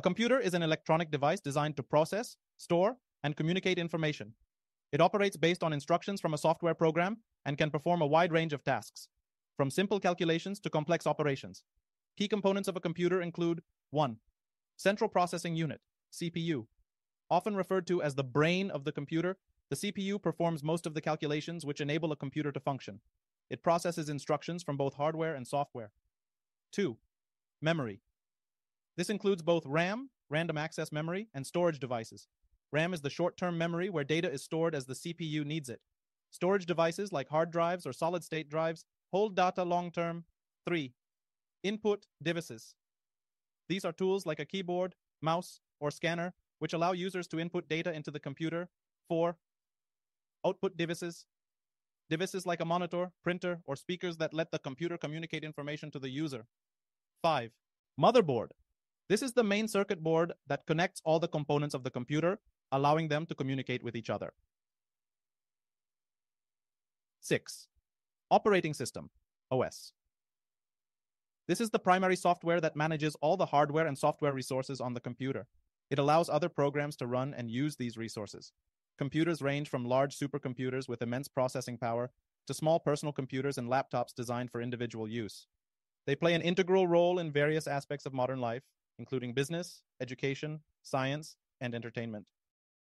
A computer is an electronic device designed to process, store, and communicate information. It operates based on instructions from a software program and can perform a wide range of tasks, from simple calculations to complex operations. Key components of a computer include 1. Central Processing Unit, CPU. Often referred to as the brain of the computer, the CPU performs most of the calculations which enable a computer to function. It processes instructions from both hardware and software. 2. Memory. This includes both RAM, random access memory, and storage devices. RAM is the short-term memory where data is stored as the CPU needs it. Storage devices like hard drives or solid-state drives hold data long-term. 3. Input devices. These are tools like a keyboard, mouse, or scanner, which allow users to input data into the computer. 4. Output devices. Devices like a monitor, printer, or speakers that let the computer communicate information to the user. 5. Motherboard. This is the main circuit board that connects all the components of the computer, allowing them to communicate with each other. 6. Operating system, OS. This is the primary software that manages all the hardware and software resources on the computer. It allows other programs to run and use these resources. Computers range from large supercomputers with immense processing power to small personal computers and laptops designed for individual use. They play an integral role in various aspects of modern life, including business, education, science, and entertainment.